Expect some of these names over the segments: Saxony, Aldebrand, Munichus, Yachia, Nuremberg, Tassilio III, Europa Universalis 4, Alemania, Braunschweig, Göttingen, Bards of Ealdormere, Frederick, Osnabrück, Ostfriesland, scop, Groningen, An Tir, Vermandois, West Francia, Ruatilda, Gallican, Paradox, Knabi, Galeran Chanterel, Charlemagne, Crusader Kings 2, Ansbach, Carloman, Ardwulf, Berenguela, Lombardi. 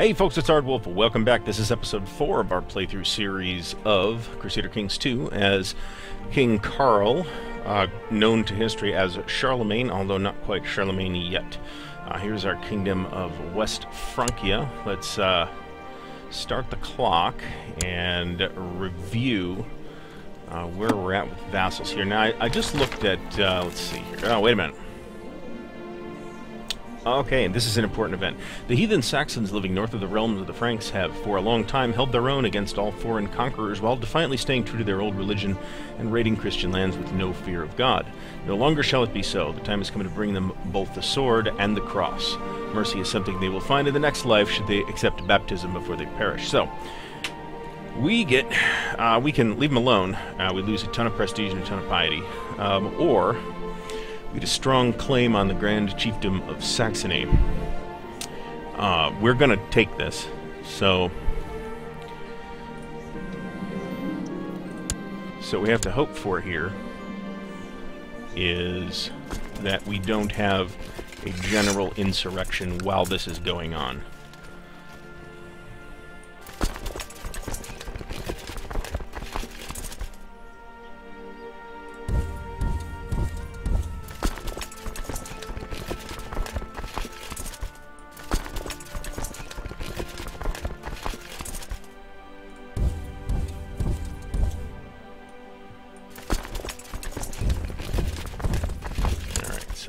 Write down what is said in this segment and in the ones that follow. Hey folks, it's Ardwulf. Welcome back. This is episode 4 of our playthrough series of Crusader Kings 2 as King Karl, known to history as Charlemagne, although not quite Charlemagne yet. Here's our kingdom of West Francia. Let's start the clock and review where we're at with vassals here. Now, I just looked at, let's see here. Oh, wait a minute. Okay, and this is an important event. The heathen Saxons living north of the realms of the Franks have, for a long time, held their own against all foreign conquerors while defiantly staying true to their old religion and raiding Christian lands with no fear of God. No longer shall it be so. The time has come to bring them both the sword and the cross. Mercy is something they will find in the next life should they accept baptism before they perish. So, we can leave them alone. We lose a ton of prestige and a ton of piety. Or we get a strong claim on the Grand Chiefdom of Saxony. We're going to take this, so we have to hope for here is that we don't have a general insurrection while this is going on.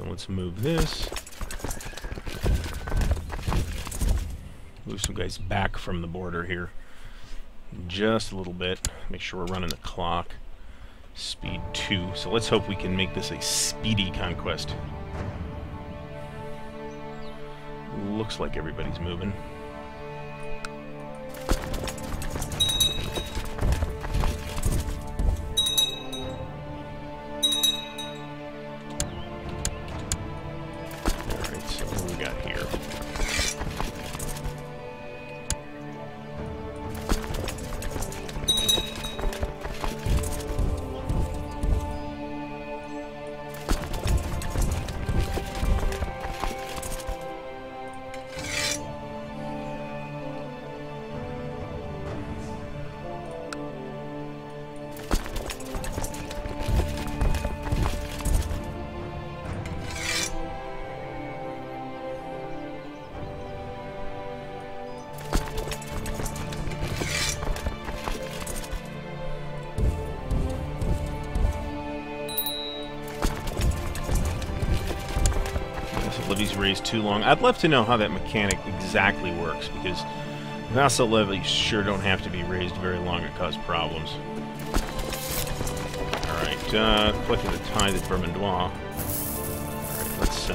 Let's move this. Move some guys back from the border here. Just a little bit. Make sure we're running the clock. Speed 2. So let's hope we can make this a speedy conquest. Looks like everybody's moving. Levies raised too long. I'd love to know how that mechanic exactly works, because vassal levies sure don't have to be raised very long to cause problems. Alright, collecting the tithe at Vermandois. Alright, let's,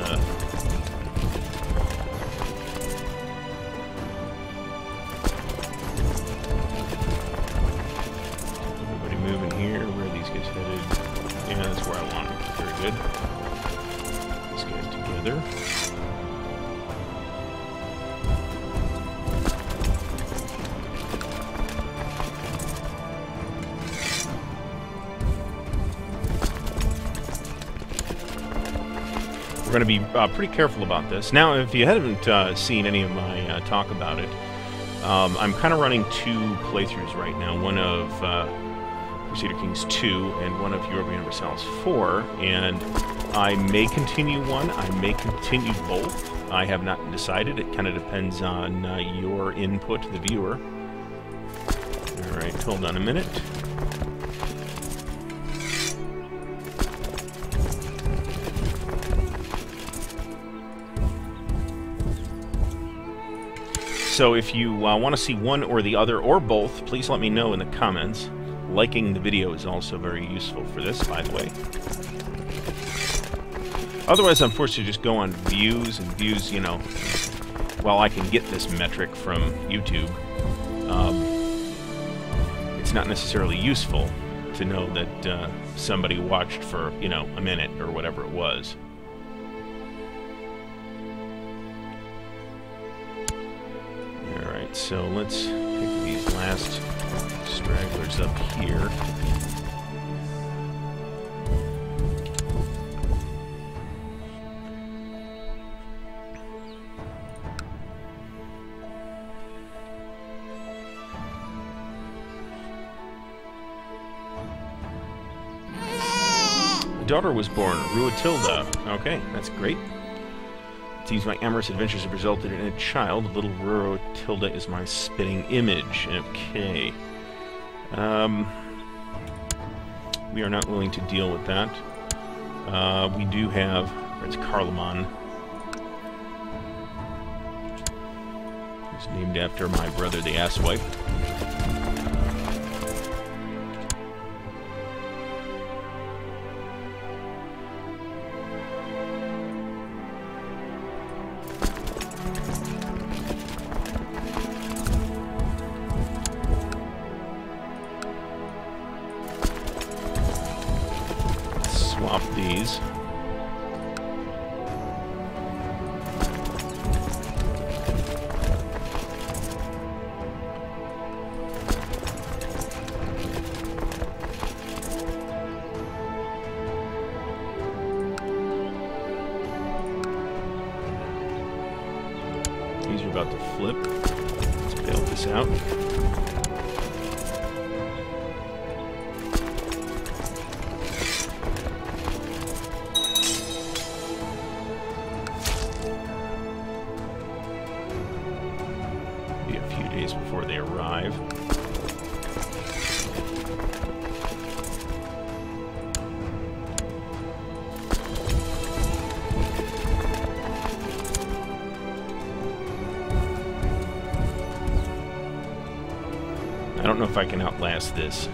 everybody moving here. Where are these guys headed? Yeah, that's where I want them. Very good. These guys together. We're going to be pretty careful about this. Now, if you haven't seen any of my talk about it, I'm kind of running 2 playthroughs right now. One of Crusader Kings 2 and one of Europa Universalis 4, and I may continue one, I may continue both. I have not decided. It kind of depends on your input, the viewer. Alright, hold on a minute. So if you want to see one or the other, or both, please let me know in the comments. Liking the video is also very useful for this, by the way. Otherwise, I'm forced to just go on views and views, you know, while I can get this metric from YouTube. It's not necessarily useful to know that somebody watched for, you know, a minute or whatever it was. Alright, so let's pick these last stragglers up here. daughter was born, Ruatilda. Okay, that's great. It seems my amorous adventures have resulted in a child. Little Ruatilda is my spitting image. Okay. We are not willing to deal with that. We do have... It's Carloman. It's named after my brother, the asswipe. I don't know if I can outlast this.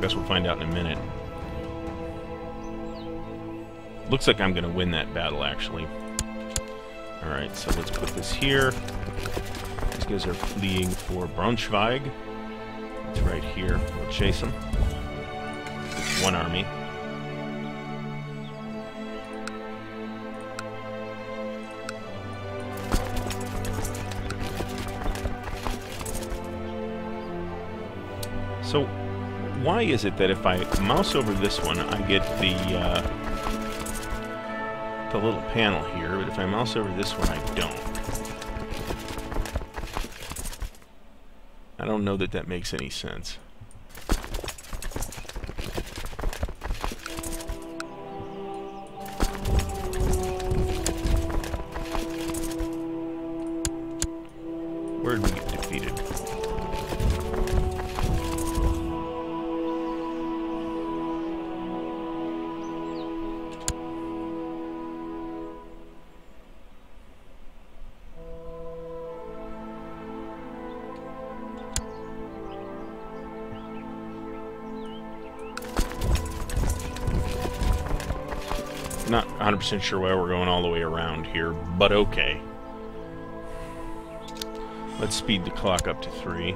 Guess we'll find out in a minute. Looks like I'm gonna win that battle, actually. Alright, so let's put this here. These guys are fleeing for Braunschweig. It's right here. We'll chase them. It's one army. So, why is it that if I mouse over this one, I get the little panel here, but if I mouse over this one, I don't? I don't know that that makes any sense. Where did we get defeated? Not 100% sure why we're going all the way around here, but okay. Let's speed the clock up to 3.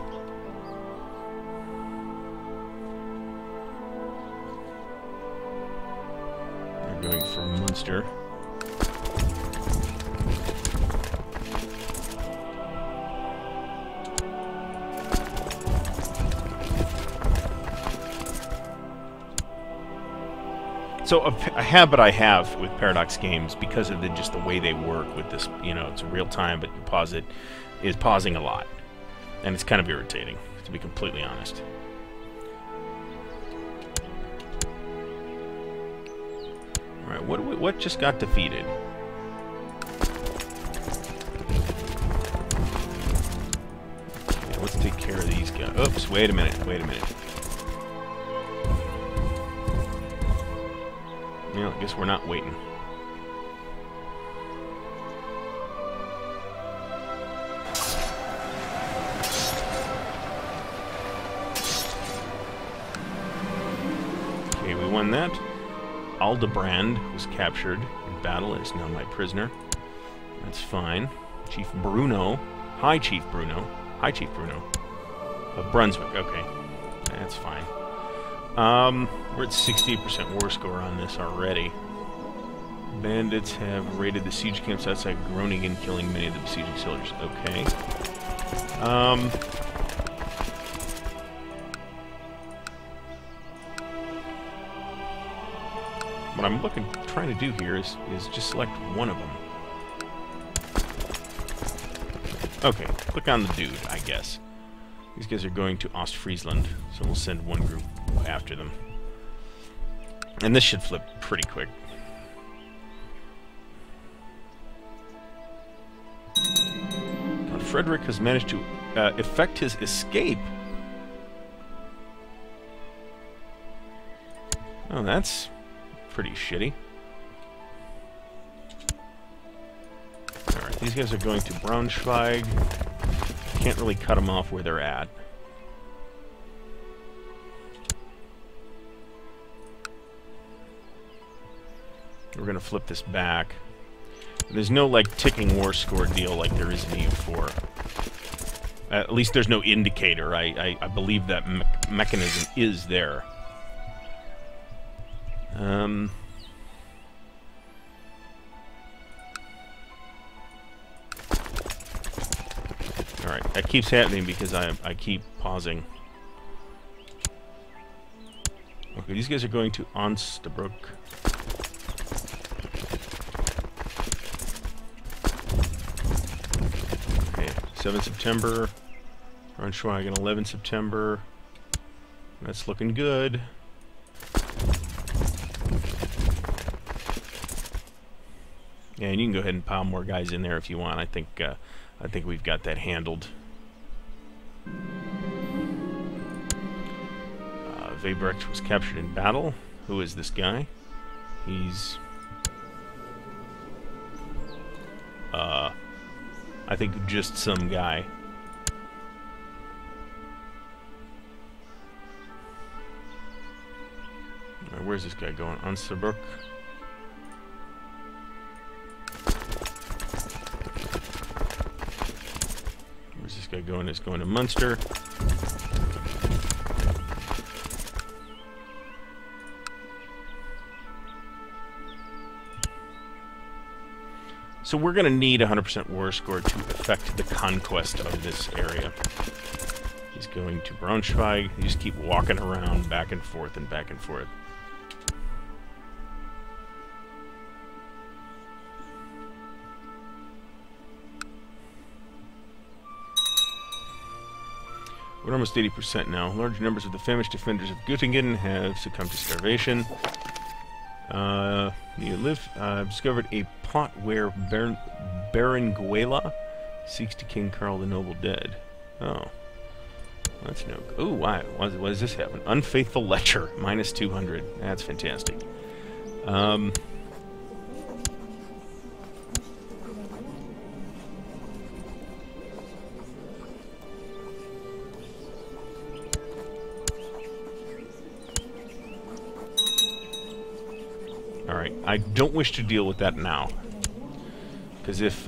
We're going for Munster. So a habit I have with Paradox games, because of just the way they work with this, you know, it's real time, but you pause it, is pausing a lot. And it's kind of irritating, to be completely honest. Alright, what just got defeated? Okay, let's take care of these guys. Oops, wait a minute. Well, I guess we're not waiting. Okay, we won that. Aldebrand was captured in battle and is now my prisoner. That's fine. Chief Bruno. Hi, Chief Bruno. Hi, Chief Bruno. Of Brunswick. Okay. That's fine. We're at 68% war score on this already. Bandits have raided the siege camps outside Groningen, killing many of the besieging soldiers. Okay. What I'm trying to do here is just select one of them. Okay, click on the dude, I guess. These guys are going to Ostfriesland, so we'll send one group after them. And this should flip pretty quick. Now, Frederick has managed to effect his escape. Oh, that's pretty shitty. Alright, these guys are going to Braunschweig. Can't really cut them off where they're at. We're gonna flip this back. There's no, like, ticking war score deal like there is in EU4. At least there's no indicator. I believe that mechanism is there. Alright, that keeps happening because I keep pausing. Okay, these guys are going to Ansbach. Okay, 7 September. Braunschweig on 11 September. That's looking good. Yeah, and you can go ahead and pile more guys in there if you want. I think we've got that handled. Verbrecht was captured in battle. Who is this guy? He's... I think just some guy. Right, where's this guy going? Ansbach? Going is going to Munster. So we're going to need 100% war score to affect the conquest of this area. He's going to Braunschweig. You just keep walking around back and forth and back and forth. We're almost 80% now. Large numbers of the famished defenders of Göttingen have succumbed to starvation. I've discovered a plot where Berenguela seeks to King Carl the Noble dead. Oh. That's no... Ooh, why? What does this happen? Unfaithful Lecher. Minus 200. That's fantastic. Alright, I don't wish to deal with that now. Because if,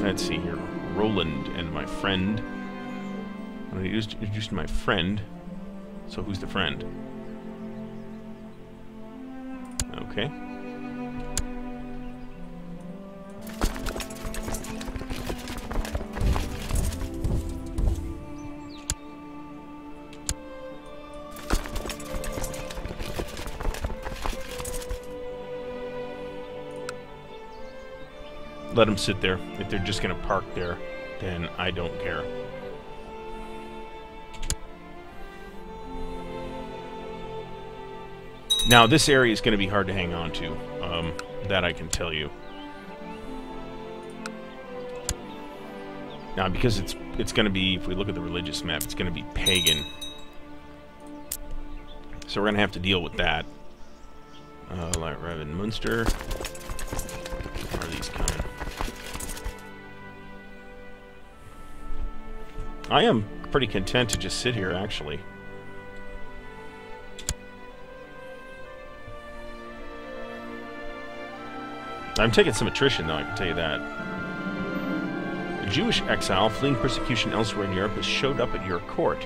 let's see here, Roland and my friend. I'm going to introduce my friend. So who's the friend? Okay. Let them sit there. If they're just going to park there, then I don't care. Now, this area is going to be hard to hang on to. That I can tell you. Now, because it's going to be, if we look at the religious map, it's going to be pagan. So we're going to have to deal with that. Light Raven Munster. Where are these coming? I am pretty content to just sit here, actually. I'm taking some attrition, though, I can tell you that. A Jewish exile fleeing persecution elsewhere in Europe has showed up at your court.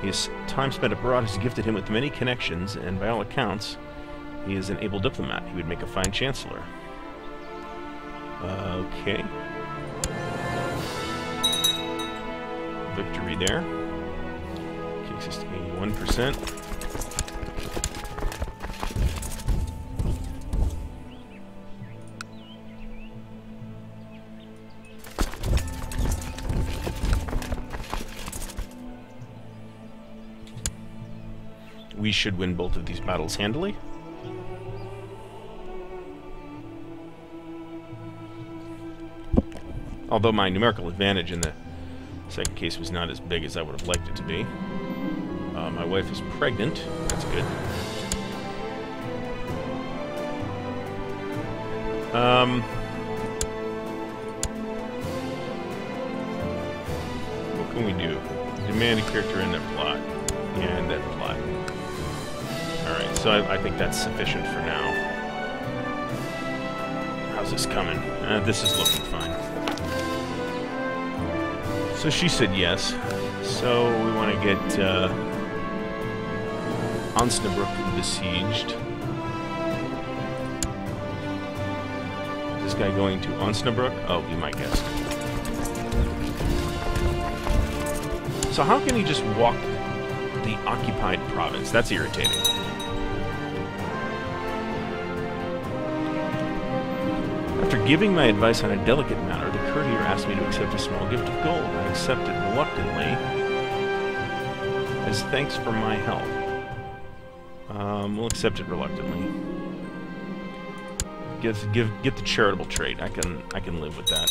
His time spent abroad has gifted him with many connections, and by all accounts, he is an able diplomat. He would make a fine chancellor. Okay. Victory there. Kicks us to 81%. we should win both of these battles handily. Although my numerical advantage in the second case was not as big as I would have liked it to be. My wife is pregnant. That's good. What can we do? Demand a character in that plot. And that plot. Alright, so I think that's sufficient for now. How's this coming? This is looking fine. So she said yes. So we want to get Osnabrück besieged. This guy going to Osnabrück? Oh, you might guess. So how can he just walk the occupied province? That's irritating. After giving my advice on a delicate matter, the courtier asked me to accept a small gift of gold. I accepted reluctantly as thanks for my help. We'll accept it reluctantly. Get the charitable trait. I can live with that.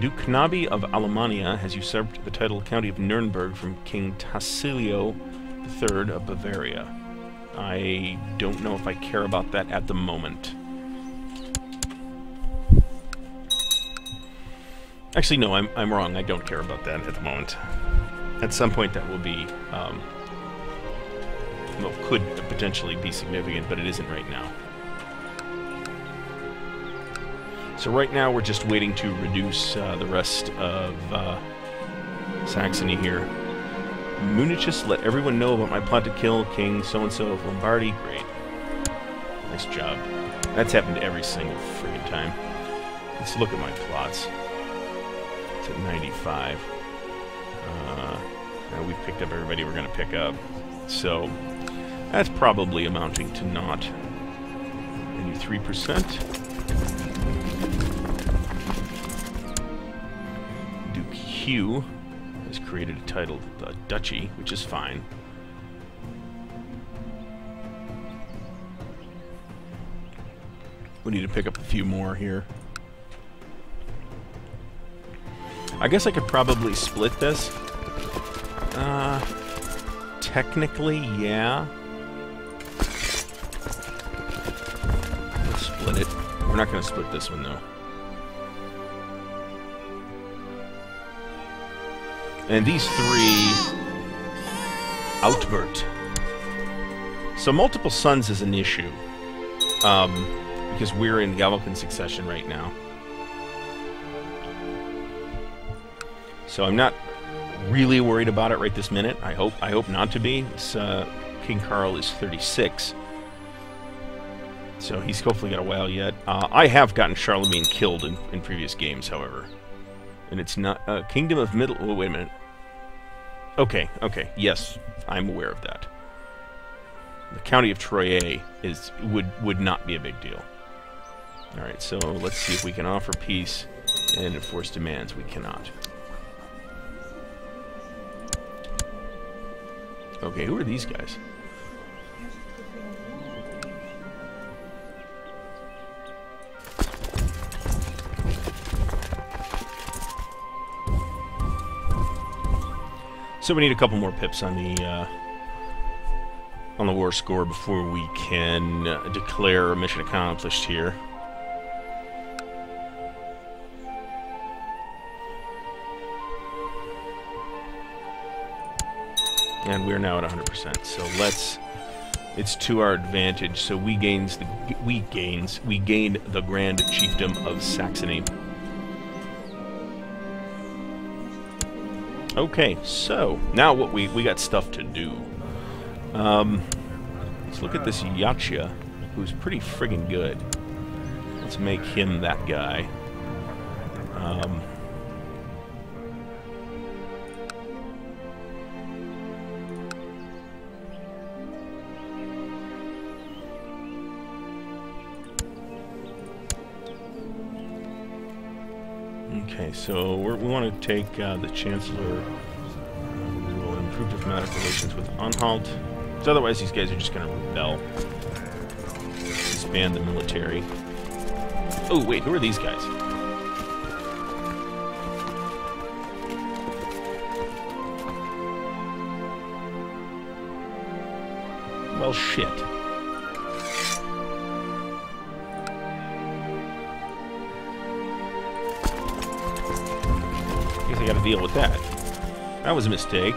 Duke Knabi of Alemania has usurped the title of County of Nuremberg from King Tassilio III of Bavaria. I don't know if I care about that at the moment. Actually, no, I'm wrong. I don't care about that at the moment. At some point, that will be. Well, could potentially be significant, but it isn't right now. So right now we're just waiting to reduce the rest of Saxony here. Munichus, let everyone know about my plot to kill King so-and-so of Lombardi. Great. Nice job. That's happened every single friggin' time. Let's look at my plots. It's at 95. We've picked up everybody we're going to pick up. So that's probably amounting to naught. Maybe 3%. Duke Hugh has created a title, the Duchy, which is fine. We need to pick up a few more here. I guess I could probably split this. Technically, yeah. We'll split it. We're not going to split this one, though. And these three... Outbert. So multiple sons is an issue. Because we're in Gallican succession right now. So I'm not... really worried about it right this minute. I hope not to be. This, King Carl is 36, so he's hopefully got a while yet. I have gotten Charlemagne killed in previous games, however, and it's not Kingdom of Middle. Oh, wait a minute. Okay, yes, I'm aware of that. The County of Troye is would not be a big deal. All right, so let's see if we can offer peace and enforce demands. We cannot. Okay, who are these guys? So we need a couple more pips on the war score before we can declare a mission accomplished here. And we're now at 100%. So let's. It's to our advantage. So we gain the Grand Chiefdom of Saxony. Okay, so now what we got stuff to do. Let's look at this Yachia, who's pretty friggin' good. Let's make him that guy. Okay, so we want to take the Chancellor improved diplomatic relations with Anhalt. Because otherwise these guys are just going to rebel. Expand the military. Oh, wait, who are these guys? Well, shit. I guess I gotta deal with that. That was a mistake.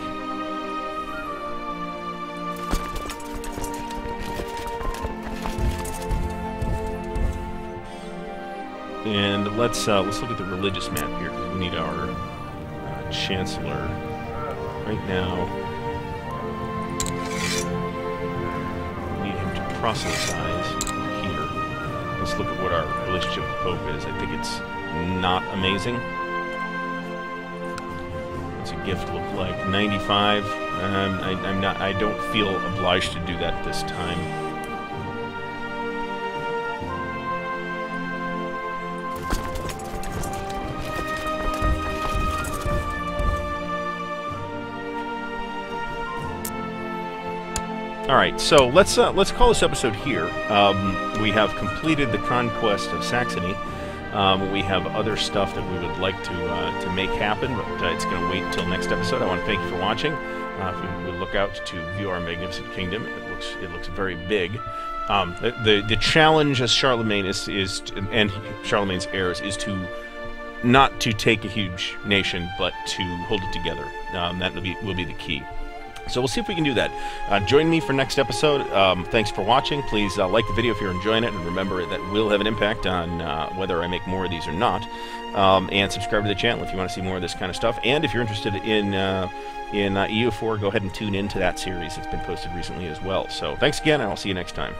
And let's look at the religious map here, because we need our chancellor right now. Proselytize here. Let's look at what our relationship with the Pope is. I think it's not amazing. What's a gift look like? 95. I don't feel obliged to do that this time. All right, so let's call this episode here. We have completed the conquest of Saxony. We have other stuff that we would like to make happen, but it's going to wait until next episode. I want to thank you for watching. If we look out to view our magnificent kingdom, it looks very big. The challenge as Charlemagne and Charlemagne's heirs is to not to take a huge nation, but to hold it together. That will be the key. So we'll see if we can do that. Join me for next episode. Thanks for watching. Please like the video if you're enjoying it, and remember that will have an impact on whether I make more of these or not. And subscribe to the channel if you want to see more of this kind of stuff. And if you're interested in EU4, go ahead and tune into that series that's been posted recently as well. So thanks again, and I'll see you next time.